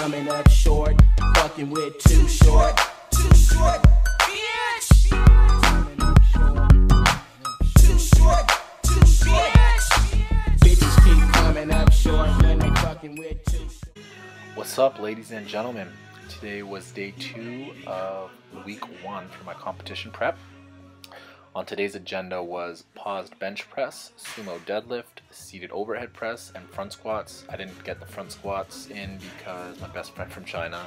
coming up short, fucking with too short, bitch. Too short, bitches keep coming up short when they fucking with too short. What's up, ladies and gentlemen? Today was day 2 of week 1 for my competition prep. On today's agenda was paused bench press, sumo deadlift, seated overhead press, and front squats. I didn't get the front squats in because my best friend from China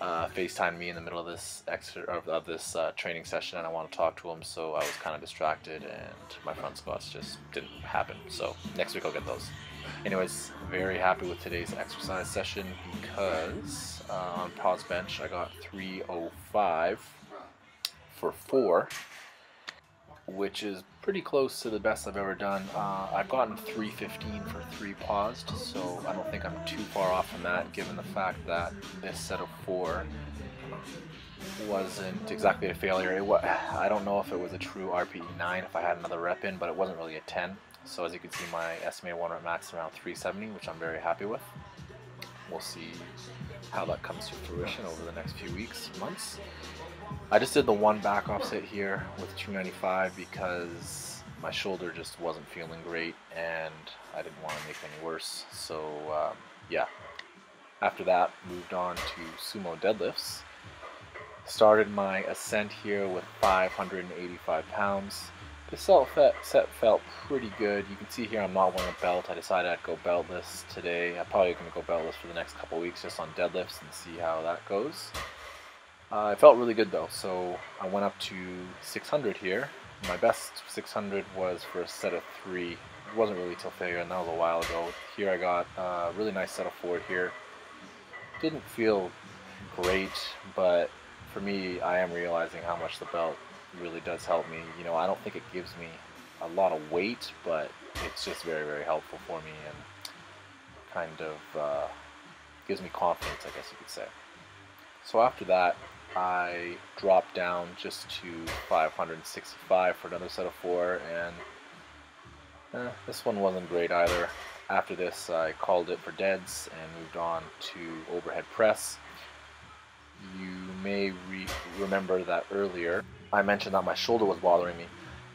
FaceTimed me in the middle of this training session, and I want to talk to him, so I was kind of distracted, and my front squats just didn't happen. So next week I'll get those. Anyways, very happy with today's exercise session because on paused bench I got 305 for 4. Which is pretty close to the best I've ever done. I've gotten 315 for 3 paused, so I don't think I'm too far off from that, given the fact that this set of 4 wasn't exactly a failure. I don't know if it was a true RPE 9 if I had another rep in, but it wasn't really a 10. So as you can see, my estimated 1 rep max is around 370, which I'm very happy with. We'll see how that comes to fruition over the next few weeks, months. I just did the 1 back offset here with 295 because my shoulder just wasn't feeling great and I didn't want to make it any worse. So yeah, after that moved on to sumo deadlifts. Started my ascent here with 585 pounds. This set felt pretty good. You can see here I'm not wearing a belt. I decided I'd go beltless today. I'm probably going to go beltless for the next couple weeks just on deadlifts and see how that goes. It felt really good though, so I went up to 600 here. My best 600 was for a set of 3. It wasn't really till failure, and that was a while ago. Here I got a really nice set of 4 here. Didn't feel great, but for me, I am realizing how much the belt really does help me. You know, I don't think it gives me a lot of weight, but it's just very, very helpful for me and kind of gives me confidence, I guess you could say. So after that, I dropped down just to 565 for another set of 4, and this one wasn't great either. After this, I called it for deads and moved on to overhead press. You may remember that earlier I mentioned that my shoulder was bothering me,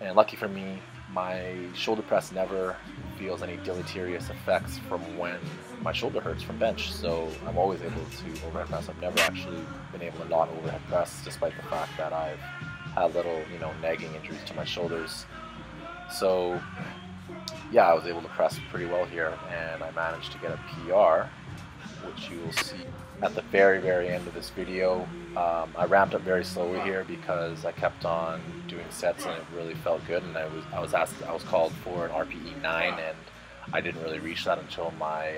and lucky for me, my shoulder press never feels any deleterious effects from when my shoulder hurts from bench, so I'm always able to overhead press. I've never actually been able to not overhead press, despite the fact that I've had little, you know, nagging injuries to my shoulders. So yeah, I was able to press pretty well here, and I managed to get a PR, which you will see at the very, very end of this video. I ramped up very slowly here because I kept on doing sets and it really felt good, and I was called for an RPE 9, and I didn't really reach that until my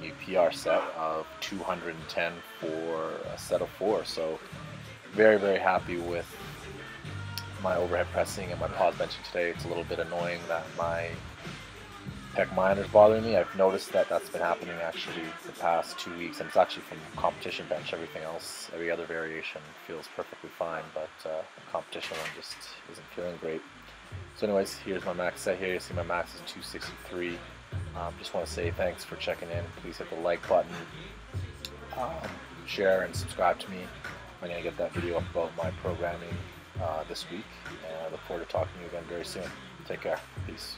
new PR set of 210 for a set of 4. So very, very happy with my overhead pressing and my paused benching today. It's a little bit annoying that my pec minor's bothering me. I've noticed that that's been happening actually the past 2 weeks, and it's actually from competition bench. Everything else, every other variation feels perfectly fine, but the competition one just isn't feeling great. So anyways, here's my max set here. You see my max is 263. Just want to say thanks for checking in. Please hit the like button, share, and subscribe to me. I'm going to get that video up about my programming this week, and I look forward to talking to you again very soon. Take care. Peace.